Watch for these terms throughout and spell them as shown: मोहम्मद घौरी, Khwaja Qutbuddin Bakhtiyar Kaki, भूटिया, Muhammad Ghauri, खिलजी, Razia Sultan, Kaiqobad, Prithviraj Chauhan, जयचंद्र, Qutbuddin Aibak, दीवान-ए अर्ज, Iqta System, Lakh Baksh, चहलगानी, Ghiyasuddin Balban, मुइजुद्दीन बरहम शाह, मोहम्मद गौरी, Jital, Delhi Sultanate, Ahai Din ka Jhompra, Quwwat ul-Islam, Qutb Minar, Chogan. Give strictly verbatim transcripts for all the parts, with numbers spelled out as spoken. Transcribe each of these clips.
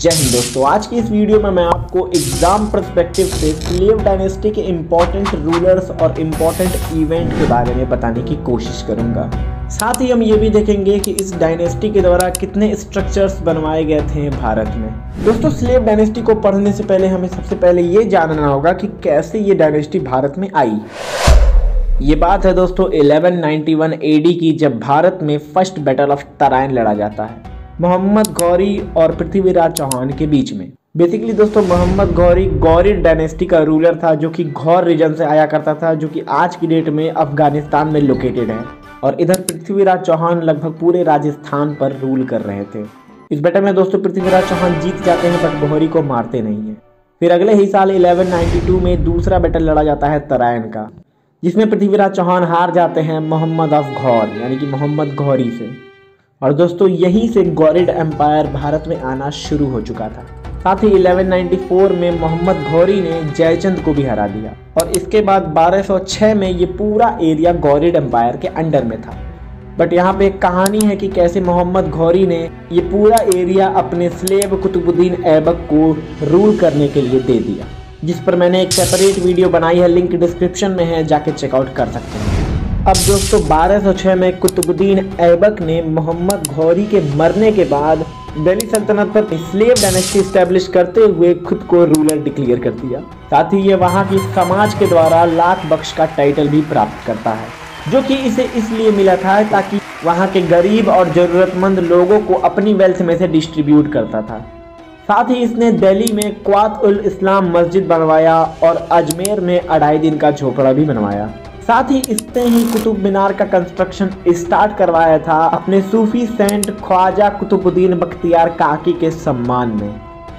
जय हिंद दोस्तों, आज की इस वीडियो में मैं आपको एग्जाम पर्सपेक्टिव से स्लेव डायनेस्टी के इम्पोर्टेंट रूलर्स और इम्पोर्टेंट इवेंट के बारे में बताने की कोशिश करूंगा। साथ ही हम ये भी देखेंगे कि इस डायनेस्टी के द्वारा कितने स्ट्रक्चर्स बनवाए गए थे भारत में। दोस्तों, स्लेव डायनेस्टी को पढ़ने से पहले हमें सबसे पहले ये जानना होगा कि कैसे ये डायनेस्टी भारत में आई। ये बात है दोस्तों ग्यारह सौ इक्यानवे ए डी की, जब भारत में फर्स्ट बैटल ऑफ तराइन लड़ा जाता है मोहम्मद गौरी और पृथ्वीराज चौहान के बीच में। बेसिकली दोस्तों मोहम्मद गौरी गौरी डायनेस्टी का रूलर था, जो कि घौर रीजन से आया करता था, जो कि आज की डेट में अफगानिस्तान में लोकेटेड है। और इधर पृथ्वीराज चौहान लगभग पूरे राजस्थान पर रूल कर रहे थे। इस बैटल में दोस्तों पृथ्वीराज चौहान जीत जाते हैं, पर गौरी को मारते नहीं है। फिर अगले ही साल ग्यारह सौ बानवे में दूसरा बैटल लड़ा जाता है तराइन का, जिसमें पृथ्वीराज चौहान हार जाते हैं मोहम्मद ऑफ घौर यानी कि मोहम्मद गौरी से। और दोस्तों यहीं से घुरिद एम्पायर भारत में आना शुरू हो चुका था। साथ ही ग्यारह सौ चौरानवे में मोहम्मद घौरी ने जयचंद्र को भी हरा दिया, और इसके बाद बारह सौ छह में ये पूरा एरिया घुरिद एम्पायर के अंडर में था। बट यहाँ पे एक कहानी है कि कैसे मोहम्मद घौरी ने ये पूरा एरिया अपने स्लेव कुतुबुद्दीन ऐबक को रूल करने के लिए दे दिया, जिस पर मैंने एक सेपरेट वीडियो बनाई है, लिंक डिस्क्रिप्शन में है, जाके चेकआउट कर सकते हैं। अब दोस्तों बारह सौ छह में कुतुबुद्दीन ऐबक ने मोहम्मद घौरी के मरने के बाद दिल्ली सल्तनत पर स्लेव डायनेस्टी स्टैब्लिश करते हुए खुद को रूलर डिक्लेयर कर दिया। साथ ही ये वहाँ की समाज के द्वारा लाख बख्श का टाइटल भी प्राप्त करता है, जो कि इसे इसलिए मिला था ताकि वहाँ के गरीब और ज़रूरतमंद लोगों को अपनी वेल्थ में से डिस्ट्रीब्यूट करता था। साथ ही इसने दिल्ली में क्वात उल इस्लाम मस्जिद बनवाया और अजमेर में अढ़ाई दिन का झोपड़ा भी बनवाया। साथ ही इसने ही कुतुब मीनार का कंस्ट्रक्शन स्टार्ट करवाया था अपने सूफी सेंट ख्वाजा कुतुबुद्दीन बख्तियार काकी के सम्मान में।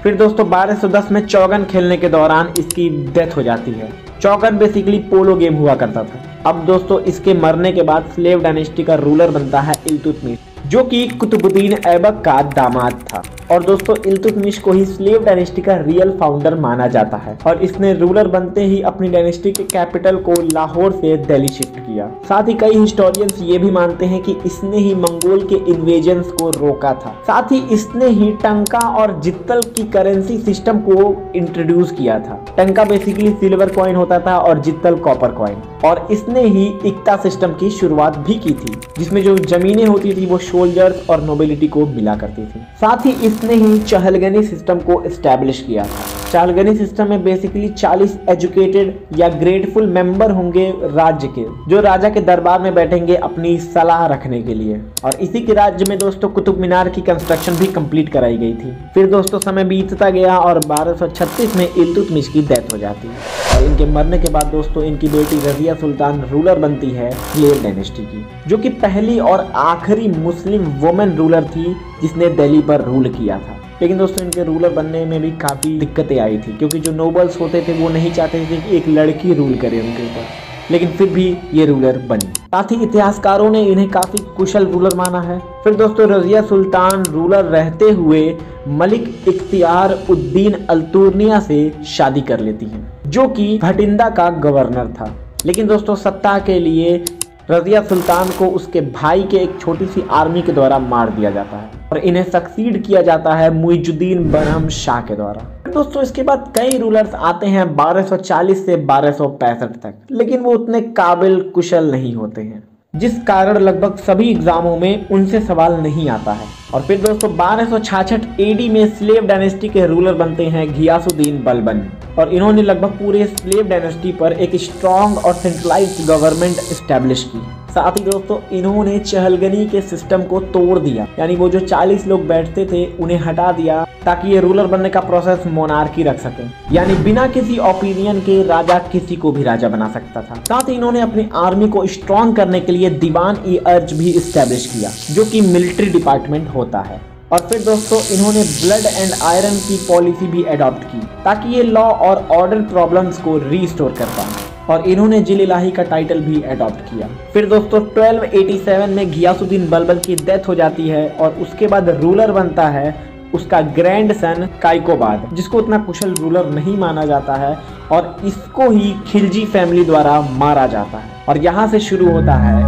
फिर दोस्तों बारह सौ दस में चौगन खेलने के दौरान इसकी डेथ हो जाती है। चौगन बेसिकली पोलो गेम हुआ करता था। अब दोस्तों इसके मरने के बाद स्लेव डायनेस्टी का रूलर बनता है इल्तुतमिश, जो कि कुतुबुद्दीन ऐबक का दामाद था। और दोस्तों इल्तुतमिश को ही स्लेव डायनेस्टी का रियल फाउंडर माना जाता है, और इसने रूलर बनते ही अपनी डायनेस्टी के कैपिटल को लाहौर से दिल्ली शिफ्ट किया। साथ ही कई हिस्टोरियंस ये भी मानते हैं कि इसने ही मंगोल के इन्वेजन्स को रोका था। साथ ही इसने ही टंका और जितल की करेंसी सिस्टम को इंट्रोड्यूस किया था। टंका बेसिकली सिल्वर कॉइन होता था और जितल कॉपर कॉइन। और इसने ही इक्ता सिस्टम की शुरुआत भी की थी, जिसमें जो जमीनें होती थी वो सोल्जर्स और नोबिलिटी को मिला करती थी। साथ ही इसने ही चहलगानी सिस्टम को एस्टैब्लिश किया था। चहलगानी सिस्टम में बेसिकली चालीस एजुकेटेड या ग्रेटफुल मेंबर होंगे राज्य के, जो राजा के दरबार में बैठेंगे अपनी सलाह रखने के लिए। और इसी के राज्य में दोस्तों कुतुब मीनार की कंस्ट्रक्शन भी कंप्लीट कराई गई थी। फिर दोस्तों समय बीतता गया और बारह सौ छत्तीस में इल्तुतमिश की डेथ हो जाती है। और इनके मरने के बाद दोस्तों इनकी बेटी रजिया सुल्तान रूलर बनती है स्लेव डायनेस्टी की, जो कि पहली और आखिरी मुस्लिम वुमेन रूलर थी जिसने दिल्ली पर रूल किया था। लेकिन दोस्तों इनके रूलर बनने में भी काफ़ी दिक्कतें आई थी, क्योंकि जो नोबल्स होते थे वो नहीं चाहते थे कि एक लड़की रूल करे उनके ऊपर, लेकिन फिर भी ये रूलर बनी। साथ ही इतिहासकारों ने इन्हें काफ़ी कुशल रूलर माना है। फिर दोस्तों रज़िया सुल्तान रूलर रहते हुए मलिक इख्तियार उद-दीन अल्तूनिया से शादी कर लेती हैं, जो कि भटिंडा का गवर्नर था। लेकिन दोस्तों सत्ता के लिए रज़िया सुल्तान को उसके भाई के एक छोटी सी आर्मी के द्वारा मार दिया जाता है, और इन्हें सक्सीड किया जाता है मुइजुद्दीन बरहम शाह के द्वारा। दोस्तों इसके बाद कई रूलर्स आते हैं बारह सौ चालीस से बारह सौ पैंसठ तक, लेकिन वो उतने काबिल कुशल नहीं होते हैं, जिस कारण लगभग सभी एग्जामों में उनसे सवाल नहीं आता है। और फिर दोस्तों बारह सौ छियासठ ए डी में स्लेव डायनेस्टी के रूलर बनते हैं घियासुद्दीन बलबन, और इन्होंने लगभग पूरे स्लेव डायनेस्टी पर एक स्ट्रॉन्ग और सेंट्रलाइज्ड गवर्नमेंट एस्टैब्लिश की। साथ ही दोस्तों इन्होंने चहलगानी के सिस्टम को तोड़ दिया, यानी वो जो चालीस लोग बैठते थे उन्हें हटा दिया, ताकि ये रूलर बनने का प्रोसेस मोनार्की रख सके, यानी बिना किसी ओपिनियन के राजा किसी को भी राजा बना सकता था। साथ ही इन्होंने अपनी आर्मी को स्ट्रॉन्ग करने के लिए दीवान-ए अर्ज भी एस्टैब्लिश किया, जो कि मिलिट्री डिपार्टमेंट होता है। और फिर दोस्तों इन्होंने ब्लड एंड आयरन की पॉलिसी भी अडॉप्ट की, ताकि ये लॉ और ऑर्डर प्रॉब्लम्स को रीस्टोर कर पाए। और इन्होंने जिल इलाही का टाइटल भी अडॉप्ट किया। फिर दोस्तों बारह सौ सत्तासी में घियासुद्दीन बलबन की डेथ हो जाती है, और उसके बाद रूलर बनता है उसका ग्रैंड सन काइकोबाद, जिसको उतना कुशल रूलर नहीं माना जाता है, और इसको ही खिलजी फैमिली द्वारा मारा जाता है। और यहाँ से शुरू होता है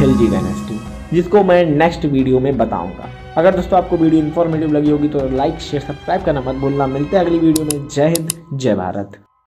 खिलजी डायनेस्टी, जिसको मैं नेक्स्ट वीडियो में बताऊँगा। अगर दोस्तों आपको वीडियो इन्फॉर्मेटिव लगी होगी तो लाइक शेयर सब्सक्राइब करना मत भूलना। मिलते हैं अगली वीडियो में। जय हिंद, जय भारत।